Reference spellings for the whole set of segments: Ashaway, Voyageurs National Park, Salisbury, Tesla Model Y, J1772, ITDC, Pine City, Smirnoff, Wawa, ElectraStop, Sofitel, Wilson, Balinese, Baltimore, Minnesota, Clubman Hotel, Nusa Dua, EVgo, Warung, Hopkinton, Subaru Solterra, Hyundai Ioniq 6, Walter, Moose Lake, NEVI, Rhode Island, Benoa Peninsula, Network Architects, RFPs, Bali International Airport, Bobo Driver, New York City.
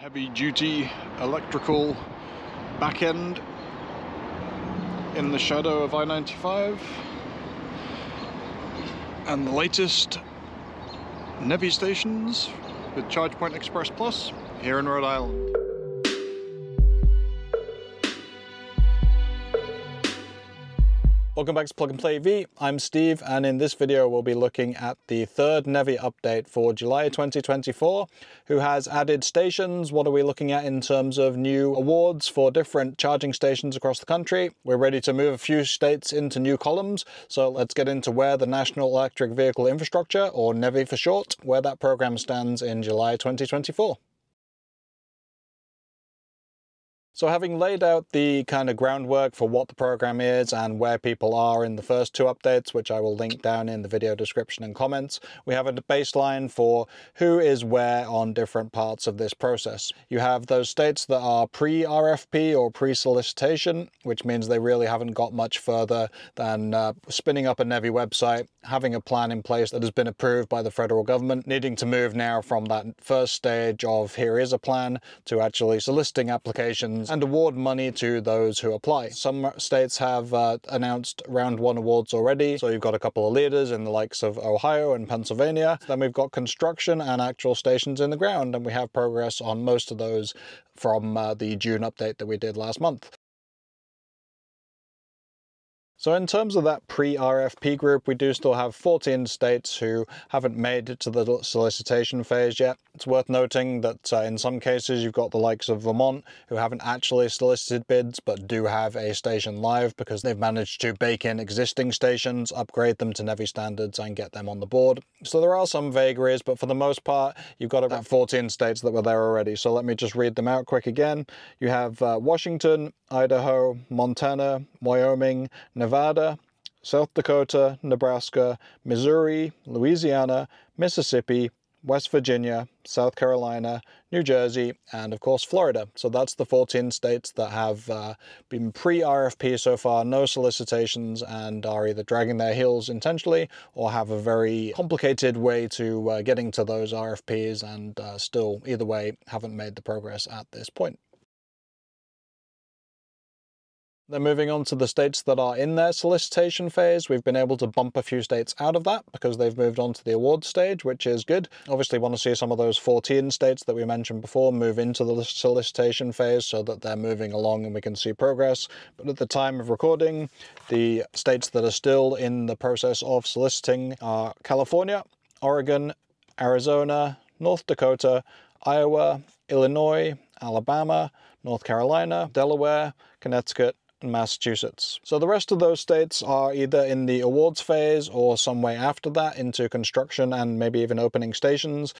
Heavy-duty electrical back end in the shadow of I-95, and the latest NEVI stations with ChargePoint Express Plus here in Rhode Island. Welcome back to Plug and Play EV. I'm Steve, and in this video we'll be looking at the third NEVI update for July 2024, who has added stations. What are we looking at in terms of new awards for different charging stations across the country? We're ready to move a few states into new columns, so let's get into where the National Electric Vehicle Infrastructure, or NEVI for short, where that program stands in July 2024. So having laid out the kind of groundwork for what the program is and where people are in the first two updates, which I will link down in the video description and comments, we have a baseline for who is where on different parts of this process. You have those states that are pre-RFP or pre-solicitation, which means they really haven't got much further than spinning up a NEVI website, having a plan in place that has been approved by the federal government, needing to move now from that first stage of here is a plan to actually soliciting applications and award money to those who apply. Some states have announced round one awards already, so you've got a couple of leaders in the likes of Ohio and Pennsylvania. Then we've got construction and actual stations in the ground, and we have progress on most of those from the June update that we did last month. So in terms of that pre-RFP group, we do still have 14 states who haven't made it to the solicitation phase yet. It's worth noting that in some cases you've got the likes of Vermont, who haven't actually solicited bids but do have a station live because they've managed to bake in existing stations, upgrade them to NEVI standards and get them on the board. So there are some vagaries, but for the most part you've got about 14 states that were there already. So let me just read them out quick again. You have Washington, Idaho, Montana, Wyoming, Nevada, South Dakota, Nebraska, Missouri, Louisiana, Mississippi, West Virginia, South Carolina, New Jersey, and of course Florida. So that's the 14 states that have been pre-RFP so far, no solicitations, and are either dragging their heels intentionally or have a very complicated way to getting to those RFPs and still, either way, haven't made the progress at this point. Then moving on to the states that are in their solicitation phase, we've been able to bump a few states out of that because they've moved on to the award stage, which is good. Obviously want to see some of those 14 states that we mentioned before move into the solicitation phase so that they're moving along and we can see progress. But at the time of recording, the states that are still in the process of soliciting are California, Oregon, Arizona, North Dakota, Iowa, Illinois, Alabama, North Carolina, Delaware, Connecticut, Massachusetts. So the rest of those states are either in the awards phase or some way after that into construction and maybe even opening stations.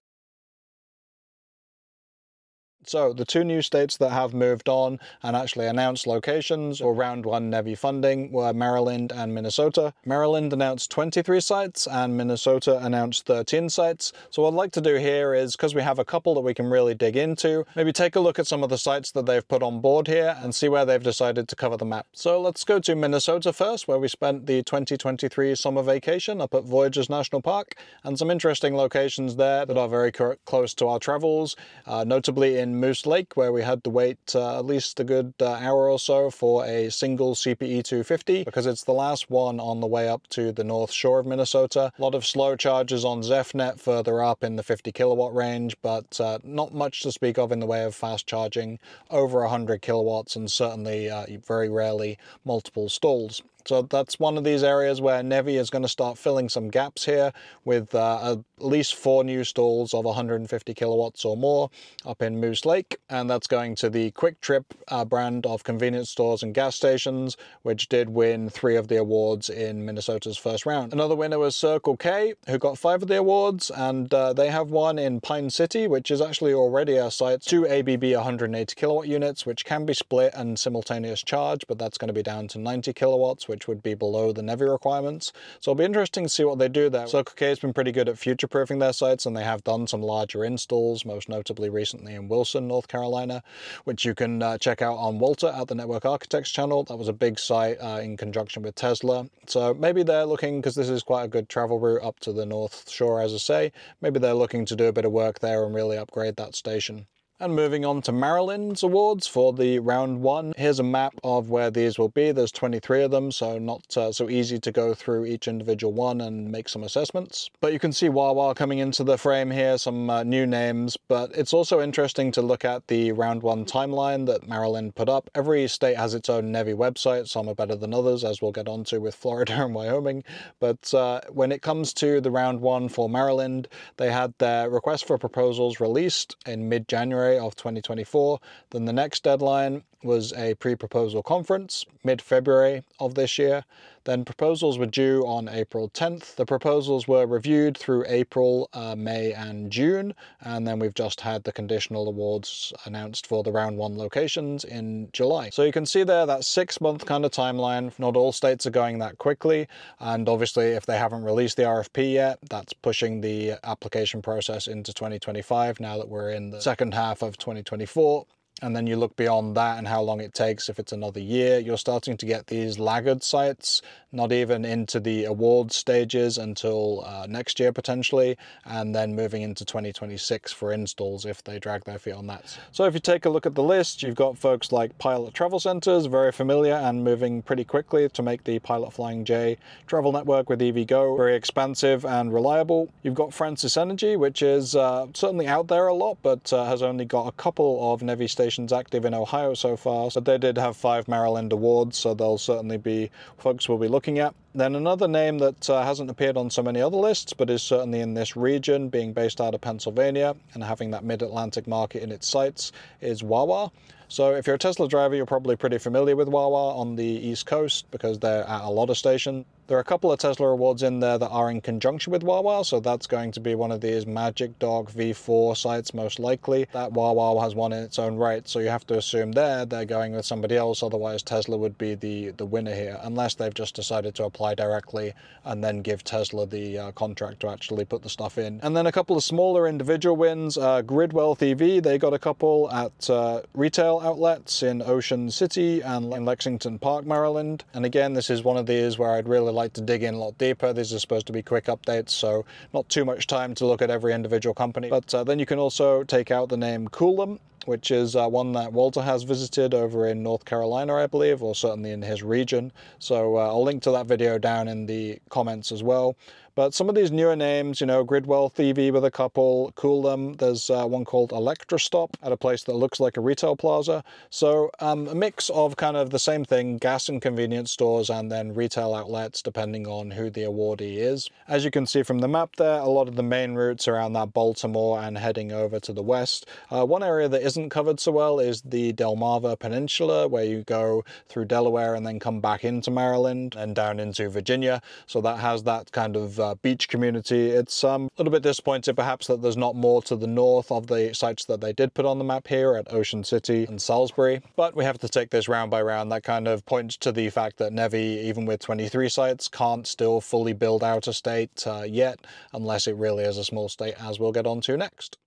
So the two new states that have moved on and actually announced locations or round one NEVI funding were Maryland and Minnesota. Maryland announced 23 sites and Minnesota announced 13 sites. So what I'd like to do here is, because we have a couple that we can really dig into, maybe take a look at some of the sites that they've put on board here and see where they've decided to cover the map. So let's go to Minnesota first, where we spent the 2023 summer vacation up at Voyageurs National Park, and some interesting locations there that are very close to our travels, notably in Moose Lake, where we had to wait at least a good hour or so for a single CPE 250 because it's the last one on the way up to the north shore of Minnesota. A lot of slow charges on Zephnet further up in the 50 kilowatt range, but not much to speak of in the way of fast charging over 100 kilowatts and certainly very rarely multiple stalls. So that's one of these areas where NEVI is going to start filling some gaps here with at least 4 new stalls of 150 kilowatts or more up in Moose Lake. And that's going to the Quick Trip brand of convenience stores and gas stations, which did win 3 of the awards in Minnesota's first round. Another winner was Circle K, who got 5 of the awards, and they have one in Pine City, which is actually already a site to ABB 180 kilowatt units, which can be split and simultaneous charge, but that's going to be down to 90 kilowatts, which would be below the NEVI requirements. So it'll be interesting to see what they do there. Circle K has been pretty good at future-proofing their sites, and they have done some larger installs, most notably recently in Wilson, North Carolina, which you can check out on Walter at the Network Architects channel. That was a big site in conjunction with Tesla. So maybe they're looking, because this is quite a good travel route up to the North Shore, as I say, maybe they're looking to do a bit of work there and really upgrade that station. And moving on to Maryland's awards for the round one, here's a map of where these will be. There's 23 of them, so not so easy to go through each individual one and make some assessments. But you can see Wawa coming into the frame here, some new names, but it's also interesting to look at the round one timeline that Maryland put up. Every state has its own NEVI website, some are better than others, as we'll get onto with Florida and Wyoming. But when it comes to the round one for Maryland, they had their request for proposals released in mid-January of 2024. Then the next deadline was a pre-proposal conference mid-February of this year. Then proposals were due on April 10th. The proposals were reviewed through April, May and June, and then we've just had the conditional awards announced for the round one locations in July. So you can see there that 6-month kind of timeline. Not all states are going that quickly, and obviously if they haven't released the RFP yet, that's pushing the application process into 2025 now that we're in the second half of 2024. And then you look beyond that and how long it takes. If it's another year, you're starting to get these laggard sites, not even into the award stages until next year potentially, and then moving into 2026 for installs if they drag their feet on that. So if you take a look at the list, you've got folks like Pilot Travel Centers, very familiar and moving pretty quickly to make the Pilot Flying J travel network with EVgo very expansive and reliable. You've got Francis Energy, which is certainly out there a lot, but has only got a couple of NEVI stations active in Ohio so far, but they did have 5 Maryland awards, so they'll certainly be folks we'll be looking at. Then another name that hasn't appeared on so many other lists, but is certainly in this region, being based out of Pennsylvania and having that mid-Atlantic market in its sights, is Wawa. So if you're a Tesla driver, you're probably pretty familiar with Wawa on the East Coast because they're at a lot of stations. There are a couple of Tesla awards in there that are in conjunction with Wawa, so that's going to be one of these Magic Dog V4 sites most likely. That Wawa has one in its own right, so you have to assume they're going with somebody else, otherwise Tesla would be the winner here, unless they've just decided to apply directly and then give Tesla the contract to actually put the stuff in. And then a couple of smaller individual wins. GridWealth EV, they got a couple at retail outlets in Ocean City and in Lexington Park, Maryland. And again, this is one of these where I'd really like to dig in a lot deeper. These are supposed to be quick updates, so not too much time to look at every individual company. But then you can also take out the name Coulomb, which is one that Walter has visited over in North Carolina, I believe, or certainly in his region. So I'll link to that video down in the comments as well. But some of these newer names, you know, GridWealth EV with a couple, Coulomb, there's one called ElectraStop at a place that looks like a retail plaza. So a mix of kind of the same thing, gas and convenience stores and then retail outlets, depending on who the awardee is. As you can see from the map there, a lot of the main routes around that Baltimore and heading over to the west. One area that isn't covered so well is the Delmarva Peninsula, where you go through Delaware and then come back into Maryland and down into Virginia. So that has that kind of beach community. It's a little bit disappointed perhaps that there's not more to the north of the sites that they did put on the map here at Ocean City and Salisbury, but we have to take this round by round. That kind of points to the fact that NEVI, even with 23 sites, can't still fully build out a state yet, unless it really is a small state, as we'll get on to next.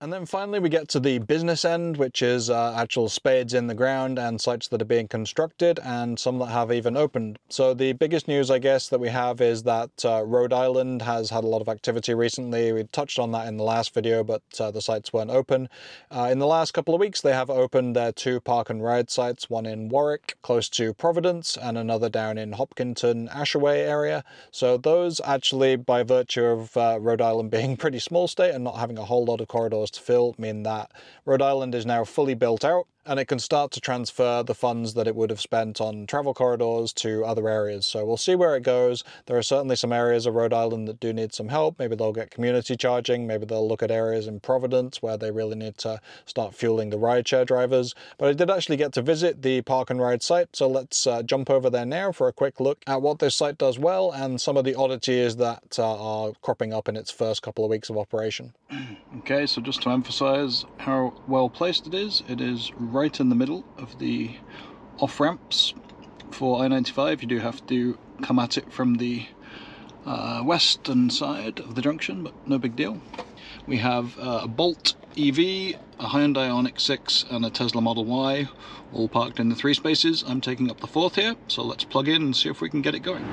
And then finally we get to the business end, which is actual spades in the ground and sites that are being constructed and some that have even opened. So the biggest news I guess that we have is that Rhode Island has had a lot of activity recently. We touched on that in the last video, but the sites weren't open. In the last couple of weeks they have opened their 2 park and ride sites, one in Warwick close to Providence and another down in Hopkinton, Ashaway area. So those actually, by virtue of Rhode Island being a pretty small state and not having a whole lot of corridors to fill, mean that Rhode Island is now fully built out and it can start to transfer the funds that it would have spent on travel corridors to other areas. So we'll see where it goes. There are certainly some areas of Rhode Island that do need some help. Maybe they'll get community charging. Maybe they'll look at areas in Providence where they really need to start fueling the rideshare drivers. But I did actually get to visit the park and ride site. So let's jump over there now for a quick look at what this site does well and some of the oddities that are cropping up in its first couple of weeks of operation. Okay, so just to emphasize how well placed it is right in the middle of the off-ramps for I-95. You do have to come at it from the western side of the junction, but no big deal. We have a Bolt EV, a Hyundai Ioniq 6 and a Tesla Model Y all parked in the 3 spaces. I'm taking up the 4th here, so let's plug in and see if we can get it going.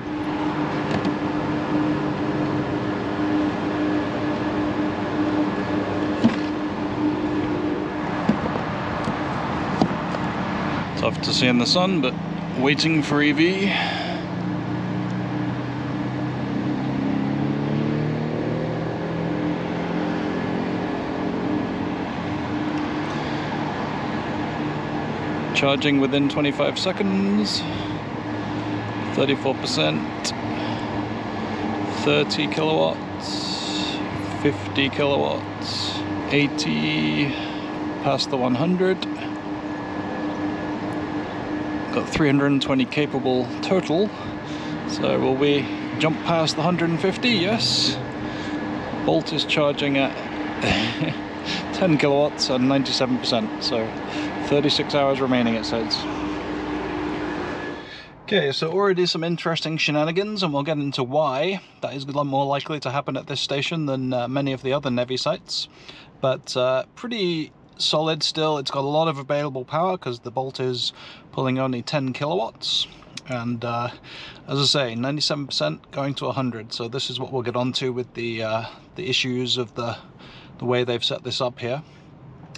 love to see in the sun, but waiting for EV. Charging within 25 seconds, 34%, 30 kilowatts, 50 kilowatts, 80, past the 100, got 320 capable total, so will we jump past the 150? Yes. Bolt is charging at 10 kilowatts and 97%, so 36 hours remaining, it says. Okay, so already some interesting shenanigans, and we'll get into why that is a lot more likely to happen at this station than many of the other NEVI sites. But pretty solid still. It's got a lot of available power because the Bolt is pulling only 10 kilowatts. And as I say, 97% going to 100. So this is what we'll get onto with the issues of the way they've set this up here.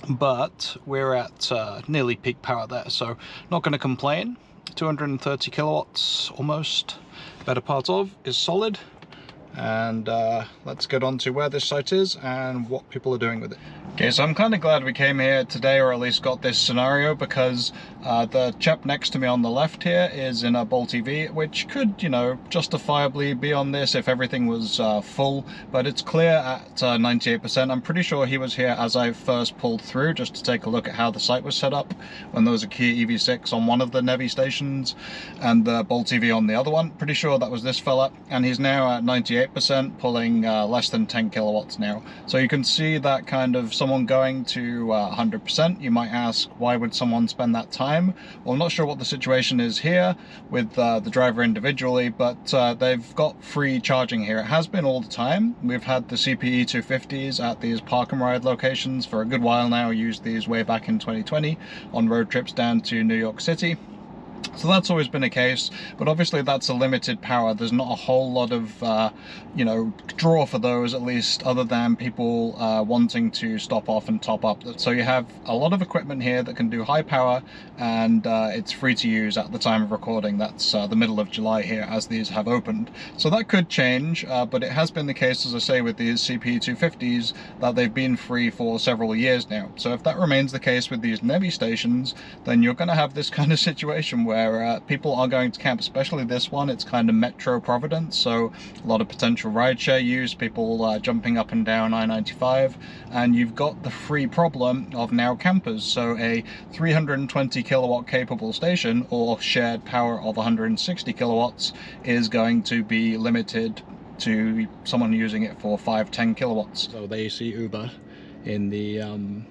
But we're at nearly peak power there, so not going to complain. 230 kilowatts almost, better part of, is solid. And let's get on to where this site is and what people are doing with it. Okay, so I'm kind of glad we came here today, or at least got this scenario, because the chap next to me on the left here is in a Bolt EV, which could, you know, justifiably be on this if everything was full, but it's clear at 98%. I'm pretty sure he was here as I first pulled through, just to take a look at how the site was set up, when there was a Kia EV6 on one of the NEVI stations and the Bolt EV on the other one. Pretty sure that was this fella, and he's now at 98%, pulling less than 10 kilowatts now. So you can see that kind of someone going to 100%. You might ask, why would someone spend that time? Well, I'm not sure what the situation is here with the driver individually, but they've got free charging here. It has been all the time. We've had the CPE 250s at these park and ride locations for a good while now. Used these way back in 2020 on road trips down to New York City. So that's always been a case, but obviously that's a limited power. There's not a whole lot of, you know, draw for those, at least, other than people wanting to stop off and top up. So you have a lot of equipment here that can do high power, and it's free to use at the time of recording. That's the middle of July here, as these have opened. So that could change, but it has been the case, as I say, with these CPE 250s, that they've been free for several years now. So if that remains the case with these NEVI stations, then you're going to have this kind of situation where people are going to camp, especially this one. It's kind of Metro Providence, so a lot of potential rideshare use, people jumping up and down I-95, and you've got the free problem of now campers. So a 320 kilowatt capable station, or shared power of 160 kilowatts, is going to be limited to someone using it for 5-10 kilowatts. So they see Uber in the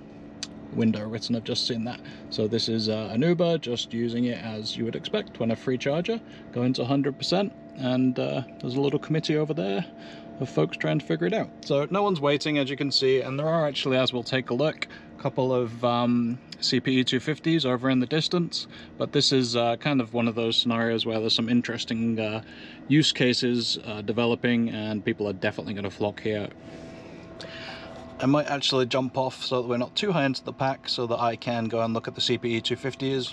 window written. I've just seen that. So this is an Uber, just using it as you would expect when a free charger, going to 100%, and there's a little committee over there of folks trying to figure it out. So no one's waiting, as you can see, and there are actually, as we'll take a look, a couple of CPE 250s over in the distance, but this is kind of one of those scenarios where there's some interesting use cases developing, and people are definitely going to flock here. I might actually jump off so that we're not too high into the pack, so that I can go and look at the CPE 250s.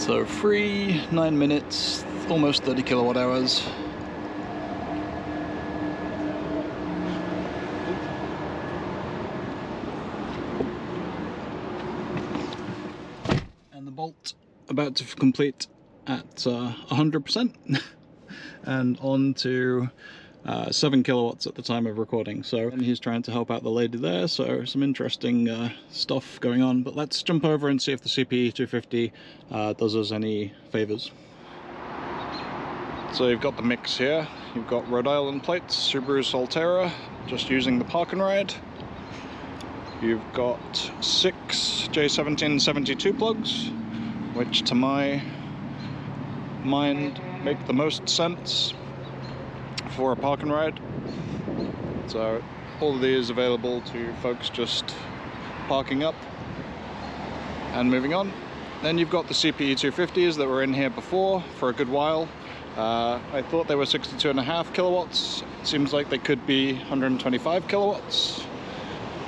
So free, 9 minutes, almost 30 kilowatt hours. About to complete at 100% and on to 7 kilowatts at the time of recording. So, and he's trying to help out the lady there, so some interesting stuff going on. But let's jump over and see if the CPE 250 does us any favors. So you've got the mix here. You've got Rhode Island plates, Subaru Solterra, just using the park and ride. You've got 6 J1772 plugs, which to my mind make the most sense for a park and ride. So all of these available to folks just parking up. and moving on. Then you've got the CPE 250s that were in here before for a good while. I thought they were 62.5 kilowatts. It seems like they could be 125 kilowatts.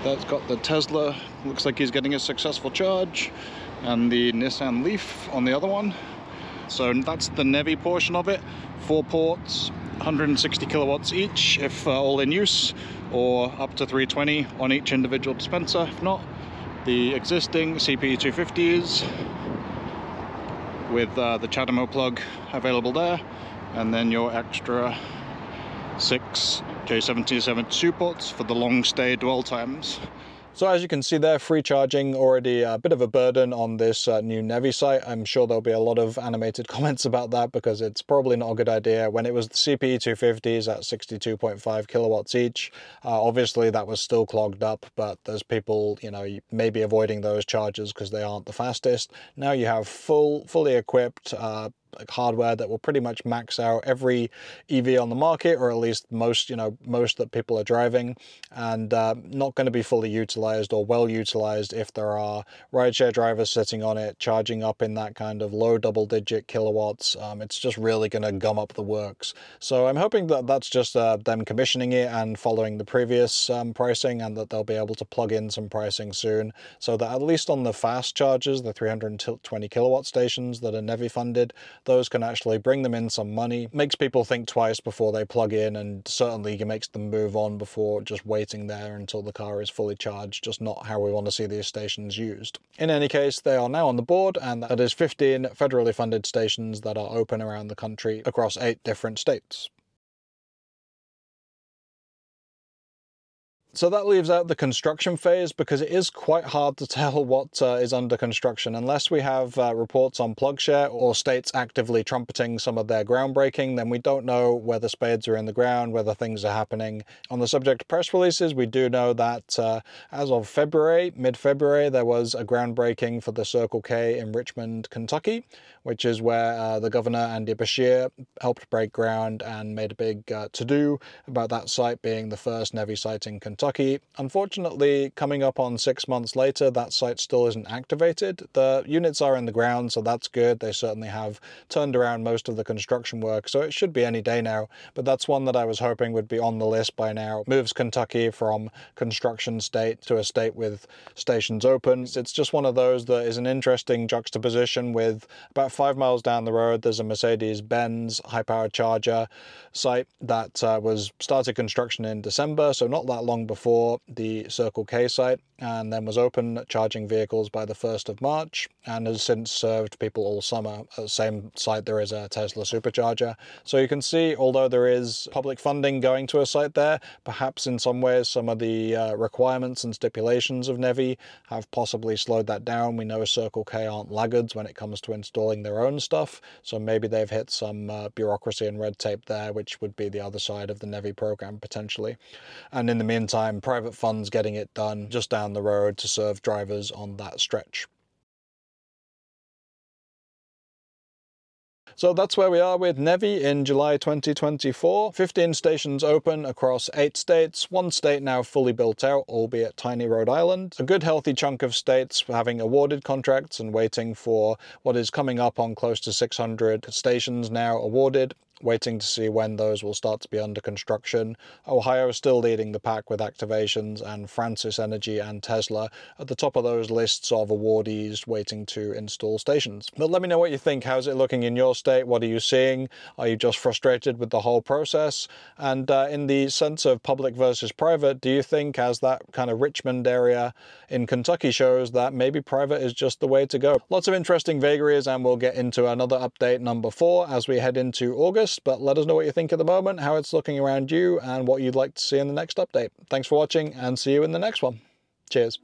That's got the Tesla, looks like he's getting a successful charge, and the Nissan Leaf on the other one. So that's the NEVI portion of it. 4 ports, 160 kilowatts each if all in use, or up to 320 on each individual dispenser if not. The existing CPE 250s with the CHAdeMO plug available there, and then your extra 6 J772 ports for the long stay dwell times. So as you can see there, free charging already a bit of a burden on this new NEVI site. I'm sure there'll be a lot of animated comments about that because it's probably not a good idea. When it was the CPE 250s at 62.5 kilowatts each, obviously that was still clogged up, but there's people, you know, maybe avoiding those chargers because they aren't the fastest. Now you have fully equipped hardware that will pretty much max out every EV on the market, or at least most, you know, most that people are driving, and not going to be fully utilized or well utilized if there are rideshare drivers sitting on it, charging up in that kind of low double-digit kilowatts. It's just really going to gum up the works. So I'm hoping that that's just them commissioning it and following the previous pricing, and that they'll be able to plug in some pricing soon, so that at least on the fast chargers, the 320 kilowatt stations that are NEVI funded, those can actually bring them in some money. Makes people think twice before they plug in, and certainly makes them move on before just waiting there until the car is fully charged. Just not how we want to see these stations used. In any case, they are now on the board, and that is 15 federally funded stations that are open around the country across 8 different states. So that leaves out the construction phase, because it is quite hard to tell what is under construction unless we have reports on PlugShare or states actively trumpeting some of their groundbreaking. Then we don't know whether spades are in the ground, whether things are happening. On the subject of press releases, we do know that as of mid-February, there was a groundbreaking for the Circle K in Richmond, Kentucky, which is where the governor, Andy Beshear, helped break ground and made a big to-do about that site being the first NEVI site in Kentucky. Unfortunately, coming up on 6 months later, that site still isn't activated. The units are in the ground, so that's good. They certainly have turned around most of the construction work, so it should be any day now. But that's one that I was hoping would be on the list by now. Moves Kentucky from construction state to a state with stations open. It's just one of those that is an interesting juxtaposition with about 5 miles down the road, there's a Mercedes-Benz high-powered charger site that was started construction in December, so not that long before the Circle K site, and then was open charging vehicles by the 1st of March, and has since served people all summer. At the same site there is a Tesla supercharger. So you can see, although there is public funding going to a site there, perhaps in some ways some of the requirements and stipulations of NEVI have possibly slowed that down. We know Circle K aren't laggards when it comes to installing their own stuff, so maybe they've hit some bureaucracy and red tape there, which would be the other side of the NEVI program potentially. And in the meantime, private funds getting it done just down the road to serve drivers on that stretch. So that's where we are with NEVI in July 2024. 15 stations open across 8 states, 1 state now fully built out, albeit tiny Rhode Island. A good healthy chunk of states having awarded contracts and waiting for what is coming up on close to 600 stations now awarded, waiting to see when those will start to be under construction. Ohio is still leading the pack with activations, and Francis Energy and Tesla at the top of those lists of awardees waiting to install stations. But let me know what you think. How's it looking in your state? What are you seeing? Are you just frustrated with the whole process? And in the sense of public versus private, do you think, as that kind of Richmond area in Kentucky shows, that maybe private is just the way to go? Lots of interesting vagaries, and we'll get into another update number 4 as we head into August. But let us know what you think at the moment, how it's looking around you, and what you'd like to see in the next update. Thanks for watching, and see you in the next one. Cheers.